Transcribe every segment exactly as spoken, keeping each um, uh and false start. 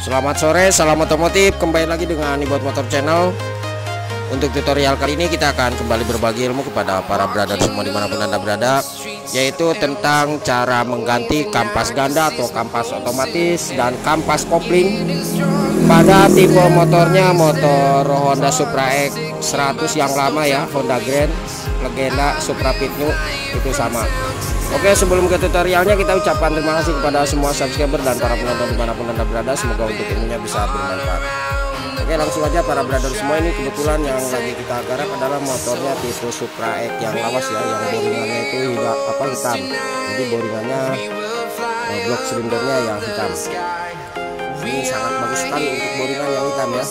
Selamat sore, salam otomotif. Kembali lagi dengan Ibot Motor Channel. Untuk tutorial kali ini kita akan kembali berbagi ilmu kepada para brother semua dimanapun Anda berada, yaitu tentang cara mengganti kampas ganda atau kampas otomatis dan kampas kopling pada tipe motornya motor Honda Supra X seratus yang lama ya, Honda Grand, Legenda, Supra Pit New itu sama. Oke, sebelum ke tutorialnya kita ucapkan terima kasih kepada semua subscriber dan para penonton dimanapun Anda berada. Semoga untuk ilmunya bisa bermanfaat. Oke, langsung aja para brother semua, ini kebetulan yang lagi kita garap adalah motornya tipe Supra X yang lawas ya, yang boringannya itu hingga apa hitam. Jadi boringannya eh, blok silindernya yang hitam. Ini sangat bagus sekali untuk boringan yang hitam ya.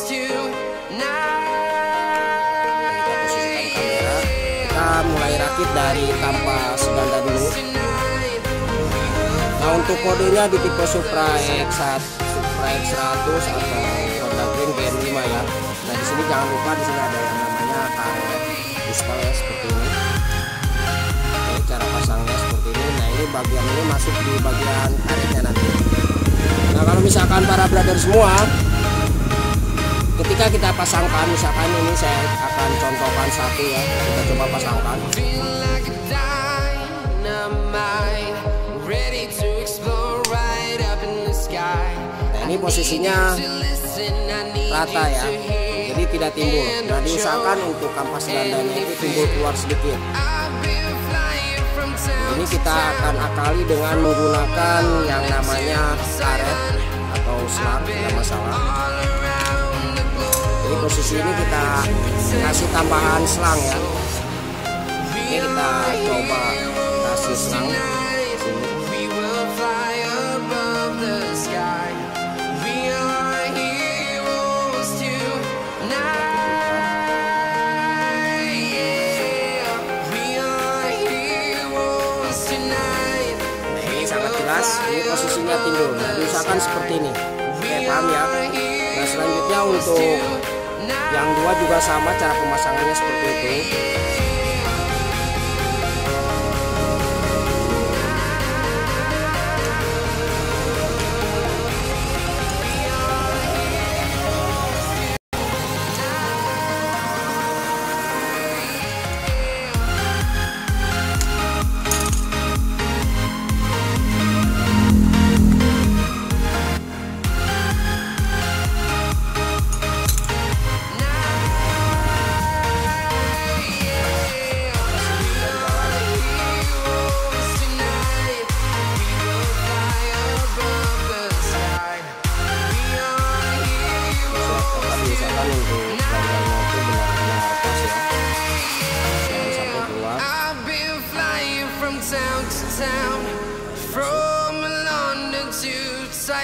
Mulai rakit dari kampas ganda dulu. Nah, untuk kodenya di tipe Supra X seratus atau Honda Legenda Grand lima ya. Nah, di sini jangan lupa di sini ada yang namanya karet diskal ya, seperti ini. Oke, cara pasangnya seperti ini. Nah, ini bagian ini masuk di bagian karetnya nanti. Nah, kalau misalkan para brother semua, ketika kita pasangkan, misalkan ini saya akan contohkan satu ya, kita coba pasangkan. Nah, ini posisinya rata ya, jadi tidak timbul. Nah, diusahakan untuk kampas gandanya itu timbul keluar sedikit. Ini kita akan akali dengan menggunakan yang namanya karet atau selang, tidak masalah. Di posisi ini kita kasih tambahan selang ya. Ini kita coba kasih selang. Ini sangat jelas. Ini posisinya timbul. Nah, diusahakan seperti ini. Oke, paham ya. Nah, selanjutnya untuk yang dua juga sama, cara pemasangannya seperti itu.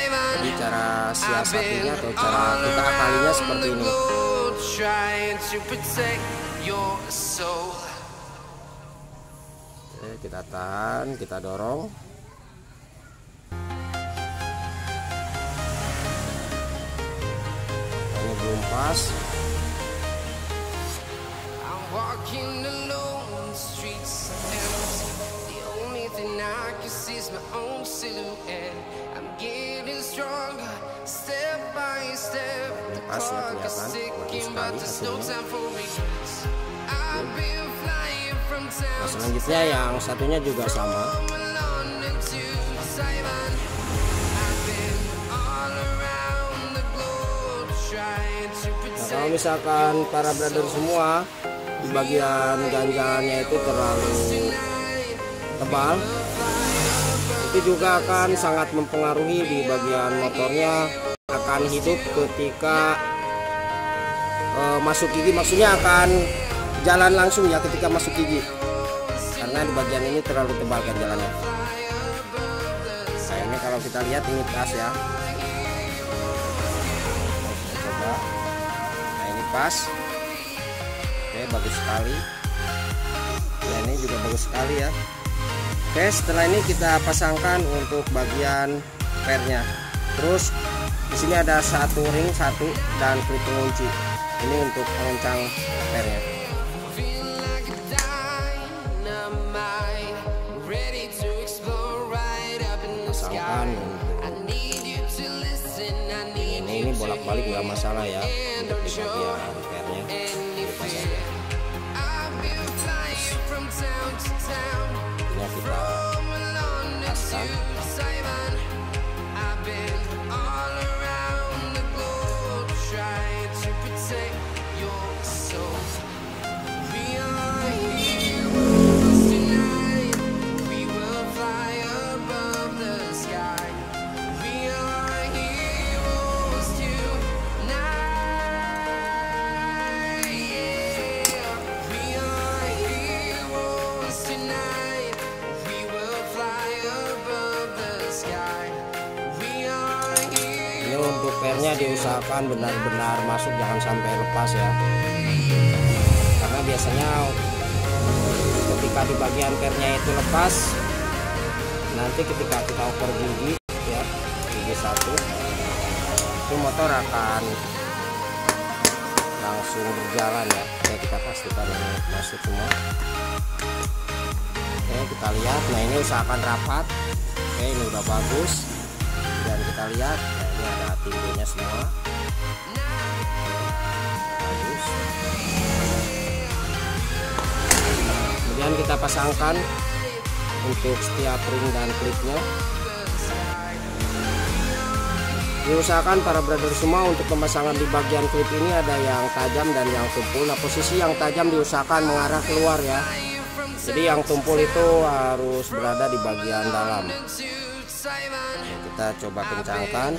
Jadi cara siasatinya atau cara kita akalinya seperti ini. Oke, kita tahan, kita dorong. Ini belum pas. Pas ya, kelihatan bagus sekali hasilnya. Nah, selanjutnya yang satunya juga sama. Nah, kalau misalkan para brother semua di bagian ganjalannya itu terlalu tebal, itu juga akan sangat mempengaruhi di bagian motornya, akan hidup ketika uh, masuk gigi, maksudnya akan jalan langsung ya ketika masuk gigi, karena di bagian ini terlalu tebal kan jalannya. Nah, ini kalau kita lihat ini pas ya. Coba. Nah, ini pas. Oke, bagus sekali. Nah, ini juga bagus sekali ya. Oke, setelah ini kita pasangkan untuk bagian pernya. Terus di sini ada satu ring satu dan klip pengunci. Ini untuk pengencang pernya. Pasangkan. Ini bolak-balik nggak masalah ya, untuk di bagian repairnya bebas aja. Ini kita pasang. Pernya diusahakan benar-benar masuk, jangan sampai lepas ya, karena biasanya ketika di bagian pernya itu lepas, nanti ketika kita ukur gigi ya, gigi satu itu motor akan langsung berjalan ya. Oke, kita pastikan ini masuk semua. Oke, kita lihat. Nah, ini usahakan rapat. Oke, ini udah bagus. Dan kita lihat, nah ini ada tingginya semua bagus. Kemudian kita pasangkan untuk setiap ring dan klipnya. Diusahakan para brother semua untuk pemasangan di bagian klip ini ada yang tajam dan yang tumpul. Nah, posisi yang tajam diusahakan mengarah keluar ya, jadi yang tumpul itu harus berada di bagian dalam. Kita coba kencangkan.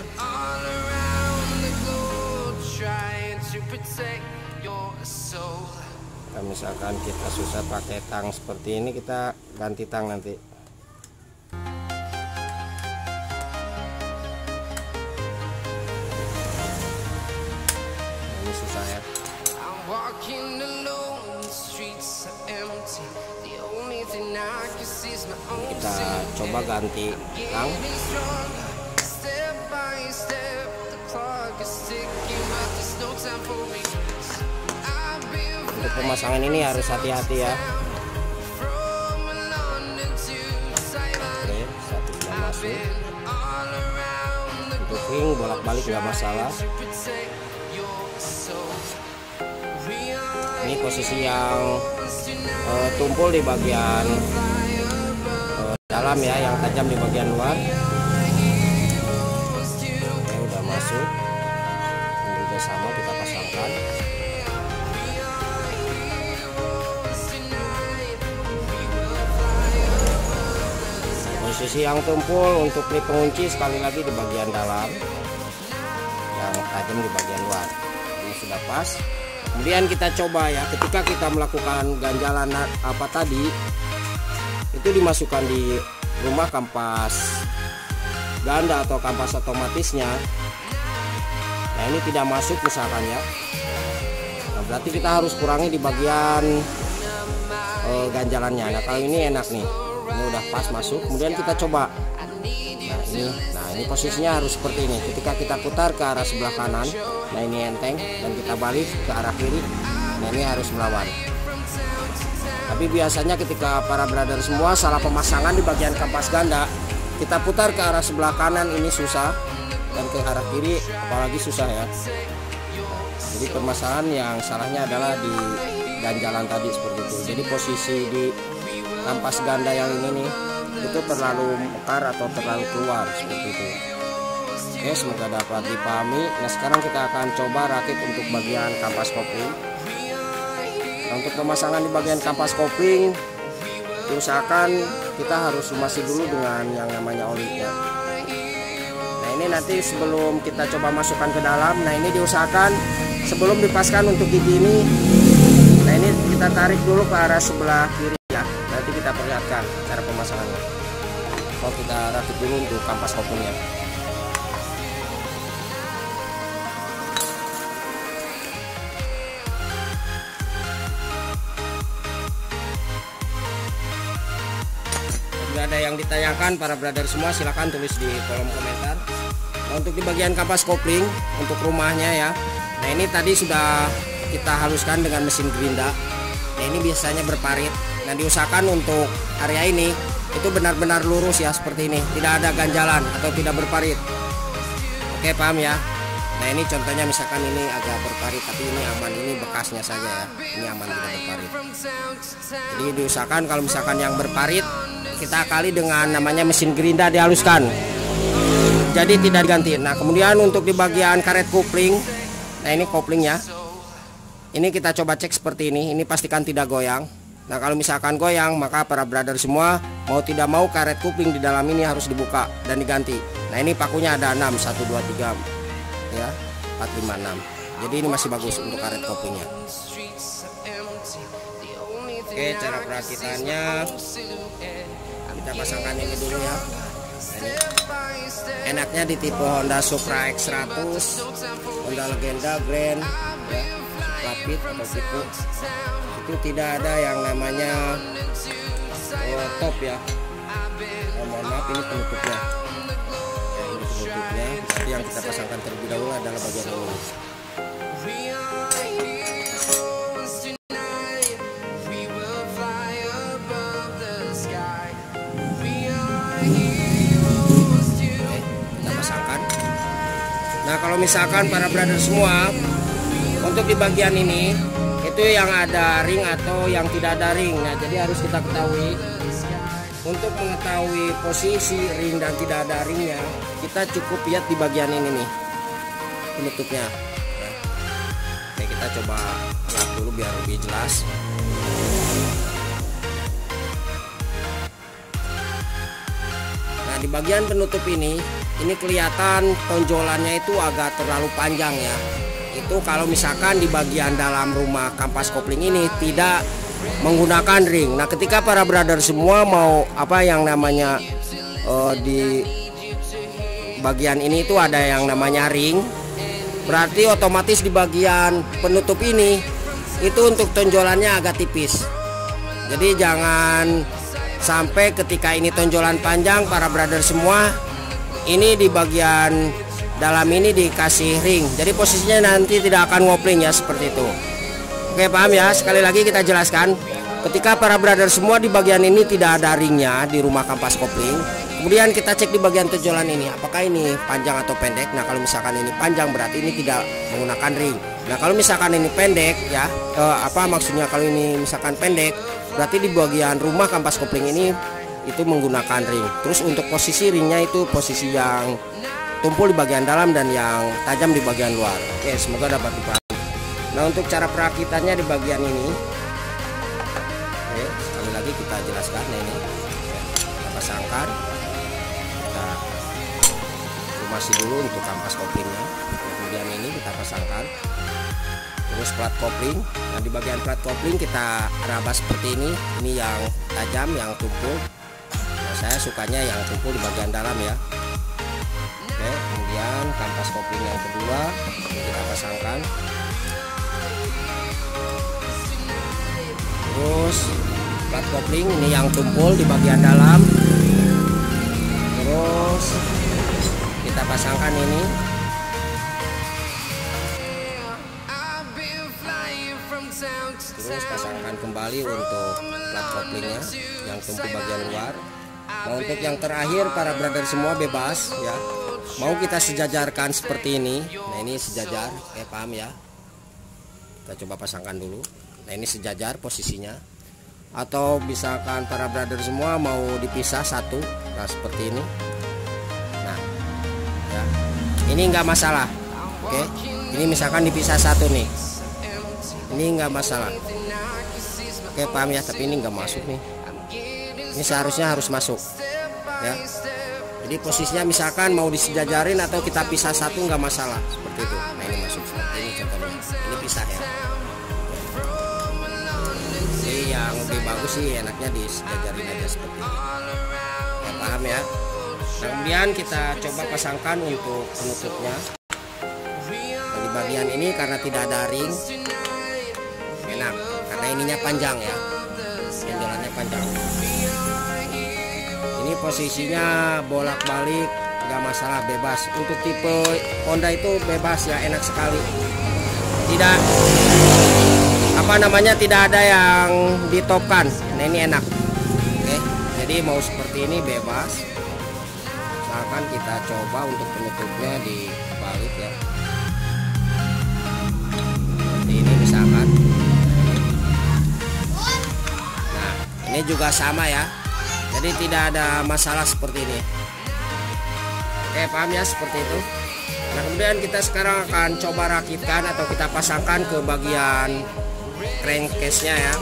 Nah, misalkan kita susah pakai tang seperti ini, kita ganti tang nanti. Nah, ini susah ya. Kita coba ganti tang. Untuk pemasangan ini harus hati-hati ya. Oke, satu sudah masuk. Untuk ring bolak-balik nggak masalah. Ini posisi yang uh, tumpul di bagian uh, dalam ya, yang tajam di bagian luar. Oke, udah masuk. Ini juga sama, kita pasangkan. Posisi yang tumpul untuk klip pengunci sekali lagi di bagian dalam, yang tajam di bagian luar. Ini sudah pas. Kemudian kita coba ya, ketika kita melakukan ganjalan apa tadi itu dimasukkan di rumah kampas ganda atau kampas otomatisnya. Nah, ini tidak masuk misalkan ya. Nah, berarti kita harus kurangi di bagian eh, ganjalannya. Nah, kali ini enak nih, ini udah pas masuk. Kemudian kita coba. Nah ini, nah ini posisinya harus seperti ini. Ketika kita putar ke arah sebelah kanan, nah ini enteng, dan kita balik ke arah kiri, nah ini harus melawan. Tapi biasanya ketika para brother semua salah pemasangan di bagian kampas ganda, kita putar ke arah sebelah kanan ini susah, dan ke arah kiri apalagi susah ya. Jadi permasalahan yang salahnya adalah di ganjalan tadi seperti itu. Jadi posisi di kampas ganda yang ini nih itu terlalu mekar atau terlalu keluar seperti itu. Oke, semoga dapat dipahami. Nah, sekarang kita akan coba rakit untuk bagian kampas kopling. Nah, untuk pemasangan di bagian kampas kopling diusahakan kita harus lumasi dulu dengan yang namanya oli ya. Nah, ini nanti sebelum kita coba masukkan ke dalam, nah ini diusahakan sebelum dipaskan untuk gigi ini, nah ini kita tarik dulu ke arah sebelah kiri. Nanti kita perlihatkan cara pemasangannya. Kalau kita rakit dulu untuk kampas koplingnya. Jika ada yang ditanyakan para brother semua, silahkan tulis di kolom komentar. Nah, untuk di bagian kampas kopling untuk rumahnya ya. Nah, ini tadi sudah kita haluskan dengan mesin gerinda. Nah, ini biasanya berparit. Nah, diusahakan untuk area ini itu benar-benar lurus ya, seperti ini, tidak ada ganjalan atau tidak berparit. Oke, paham ya. Nah ini contohnya misalkan ini agak berkarat tapi ini aman, ini bekasnya saja ya, ini aman tidak berkarat. Jadi diusahakan kalau misalkan yang berkarat kita akali dengan namanya mesin gerinda, dihaluskan, jadi tidak diganti. Nah kemudian untuk di bagian karet kopling, nah ini koplingnya, ini kita coba cek seperti ini, ini pastikan tidak goyang. Nah kalau misalkan goyang maka para brother semua mau tidak mau karet kopling di dalam ini harus dibuka dan diganti. Nah ini pakunya ada enam, satu dua tiga ya, empat lima enam. Jadi ini masih bagus untuk karet kopingnya. Oke, cara perakitannya kita pasangkan ini dulu ya. Ini enaknya di tipe Honda Supra X seratus, Honda Legenda Grand, Rapid atau tipe itu tidak ada yang namanya oh, top ya. Oh, mohon maaf, ini penutupnya. Penutupnya tapi yang kita pasangkan terlebih dahulu adalah bagian ini. Oke, kita pasangkan. Nah kalau misalkan para brother semua untuk di bagian ini itu yang ada ring atau yang tidak ada ring, nah jadi harus kita ketahui. Untuk mengetahui posisi ring dan tidak ada ringnya, kita cukup lihat di bagian ini nih penutupnya. Oke, kita coba lihat dulu biar lebih jelas. Nah di bagian penutup ini, ini kelihatan tonjolannya itu agak terlalu panjang ya. Itu kalau misalkan di bagian dalam rumah kampas kopling ini tidak menggunakan ring. Nah ketika para brother semua mau apa yang namanya uh, di bagian ini itu ada yang namanya ring, berarti otomatis di bagian penutup ini itu untuk tonjolannya agak tipis. Jadi jangan sampai ketika ini tonjolan panjang para brother semua ini di bagian dalam ini dikasih ring, jadi posisinya nanti tidak akan ngopling ya, seperti itu. Oke, paham ya? Sekali lagi kita jelaskan, ketika para brother semua di bagian ini tidak ada ringnya di rumah kampas kopling, kemudian kita cek di bagian tonjolan ini apakah ini panjang atau pendek. Nah kalau misalkan ini panjang berarti ini tidak menggunakan ring. Nah kalau misalkan ini pendek ya, eh, apa maksudnya kalau ini misalkan pendek berarti di bagian rumah kampas kopling ini itu menggunakan ring. Terus untuk posisi ringnya itu posisi yang tumpul di bagian dalam dan yang tajam di bagian luar. Oke, semoga dapat dipahami. Nah untuk cara perakitannya di bagian ini, oke, sekali lagi kita jelaskan. Nah, ini kita pasangkan, kita lumasi dulu untuk kampas koplingnya, kemudian ini kita pasangkan, terus plat kopling. Nah di bagian plat kopling kita raba seperti ini, ini yang tajam, yang tumpul. Nah, saya sukanya yang tumpul di bagian dalam ya. Oke, kemudian kampas kopling yang kedua kita pasangkan. Terus plat kopling ini yang tumpul di bagian dalam, terus kita pasangkan ini. Terus pasangkan kembali untuk plat koplingnya yang tumpul bagian luar. Nah untuk yang terakhir para brother semua bebas ya, mau kita sejajarkan seperti ini. Nah ini sejajar, eh paham ya? Kita coba pasangkan dulu. Nah ini sejajar posisinya, atau misalkan para brother semua mau dipisah satu, nah seperti ini. Nah ya, ini nggak masalah. Oke, ini misalkan dipisah satu nih, ini nggak masalah. Oke, paham ya? Tapi ini nggak masuk nih, ini seharusnya harus masuk ya. Jadi posisinya misalkan mau disejajarin atau kita pisah satu nggak masalah, seperti itu. Nah ini masuk seperti ini contohnya, ini pisah ya. Yang lebih bagus sih enaknya disejajarin aja seperti ini ya, paham ya? Nah, kemudian kita coba pasangkan untuk penutupnya. Nah, di bagian ini karena tidak ada ring enak karena ininya panjang ya, penjolannya panjang. Ini posisinya bolak-balik nggak masalah, bebas. Untuk tipe Honda itu bebas ya, enak sekali, tidak apa namanya, tidak ada yang ditopkan. Nah ini enak. Oke, jadi mau seperti ini bebas. Misalkan kita coba untuk penutupnya dibalik ya. juga sama ya, jadi tidak ada masalah seperti ini. Oke, paham ya seperti itu. Nah, kemudian kita sekarang akan coba rakitkan atau kita pasangkan ke bagian crankcase-nya ya,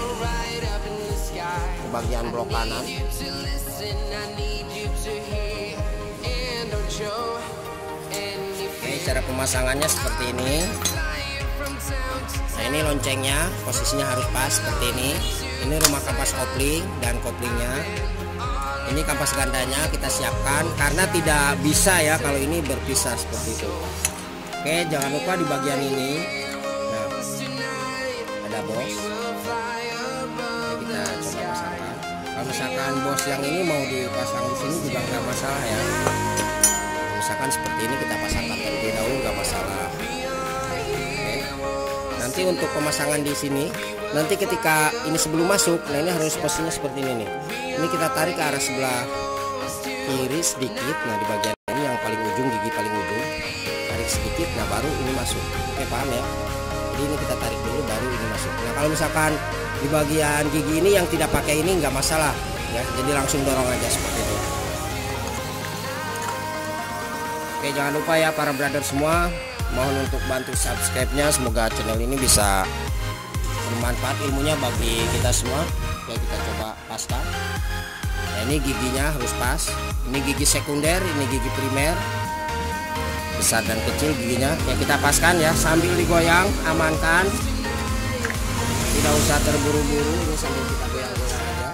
ke bagian blok kanan. Ini cara pemasangannya seperti ini. Nah, ini loncengnya posisinya harus pas seperti ini. Ini rumah kampas kopling dan koplingnya. Ini kampas gandanya kita siapkan karena tidak bisa ya kalau ini berpisah seperti itu. Oke, jangan lupa di bagian ini. Nah, ada bos. Nah, kita coba pasangkan. Kalau misalkan bos yang ini mau dipasang di sini juga nggak masalah ya. Nah, misalkan seperti ini kita pasangkan terlebih dahulu nggak masalah. Nanti untuk pemasangan di sini, nanti ketika ini sebelum masuk, nah ini harus posisinya seperti ini nih. Ini kita tarik ke arah sebelah kiri sedikit, nah di bagian ini yang paling ujung, gigi paling ujung, tarik sedikit, nah baru ini masuk. Oke, paham ya? Jadi ini kita tarik dulu, baru ini masuk. Nah kalau misalkan di bagian gigi ini yang tidak pakai ini nggak masalah, ya. Jadi langsung dorong aja seperti itu. Oke, jangan lupa ya para brother semua. Mohon untuk bantu subscribe-nya, semoga channel ini bisa bermanfaat ilmunya bagi kita semua. Oke, kita coba pasta. Nah, ini giginya harus pas. Ini gigi sekunder, ini gigi primer. Besar dan kecil giginya. Ya, kita paskan ya, sambil digoyang, amankan. Tidak usah terburu-buru, ini sambil kita goyang-goyang aja.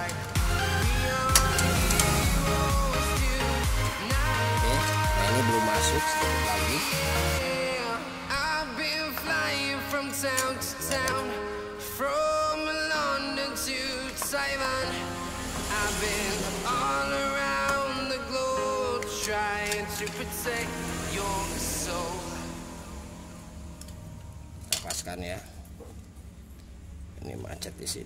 Oke, nah ini belum masuk sedikit lagi. Town to town, from London to Taiwan, I've been all around the globe trying to protect your soul. Lepaskan ya. Ini macet di sini.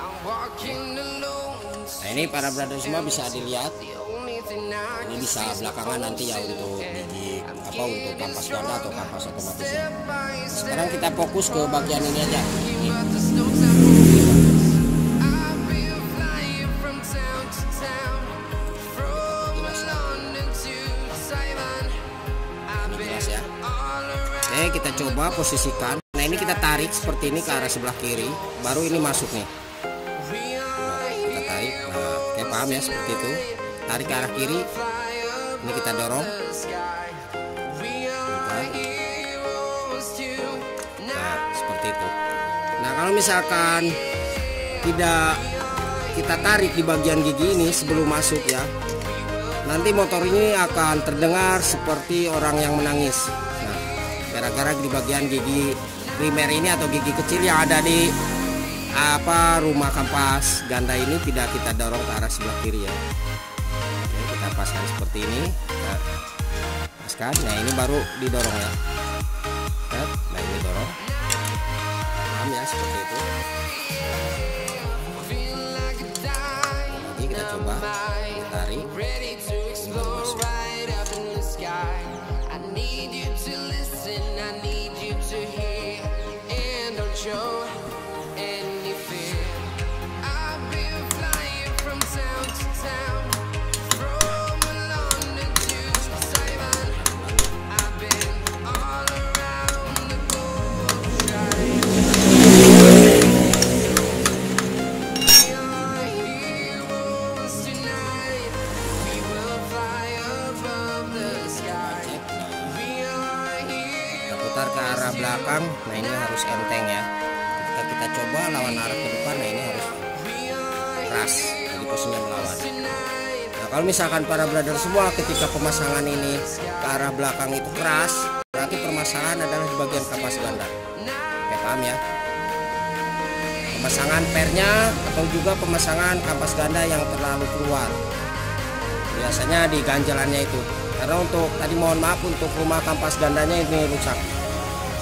I'm walking alone. Nah, ini para brother semua bisa dilihat. Ini bisa belakangan nanti ya untuk gigi apa untuk kampas Honda atau kampas otomatis. Sekarang kita fokus ke bagian ini aja. Ini. Ini jelas ya. Oke, kita coba posisikan. Nah ini kita tarik seperti ini ke arah sebelah kiri, baru ini masuk nih. Nah, kita tarik. Nah, oke, paham ya seperti itu. Tarik ke arah kiri, ini kita dorong. Nah, seperti itu. Nah, kalau misalkan tidak kita tarik di bagian gigi ini sebelum masuk ya, nanti motor ini akan terdengar seperti orang yang menangis. Nah, gara-gara di bagian gigi primer ini atau gigi kecil yang ada di apa rumah kampas ganda ini tidak kita dorong ke arah sebelah kiri ya. Kita paskan seperti ini. Nah, paskan. Nah, ini baru didorong ya. Nah, ini dorong. Paham ya seperti itu. Nanti kita coba tarik. Ke arah belakang, nah ini harus enteng ya. Ketika kita coba lawan arah ke depan, nah ini harus keras, jadi posisinya melawan. Nah kalau misalkan para brother semua ketika pemasangan ini ke arah belakang itu keras, berarti permasalahan adalah di bagian kampas ganda. Oke, paham ya? Pemasangan pernya atau juga pemasangan kampas ganda yang terlalu keluar, biasanya di ganjalannya itu. Karena untuk tadi mohon maaf untuk rumah kampas gandanya ini rusak.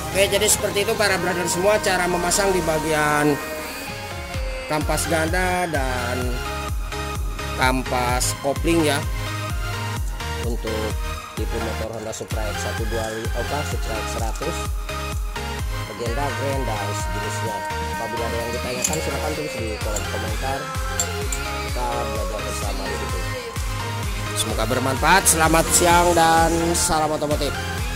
Oke, jadi seperti itu para brother semua cara memasang di bagian kampas ganda dan kampas kopling ya. untuk tipe motor Honda Supra X seratus dua puluh, Legenda Grand dan sejenisnya. Apabila ada yang ditanyakan, silahkan tulis di kolom komentar. Kita belajar bersama. Semoga bermanfaat. Selamat siang dan salam otomotif.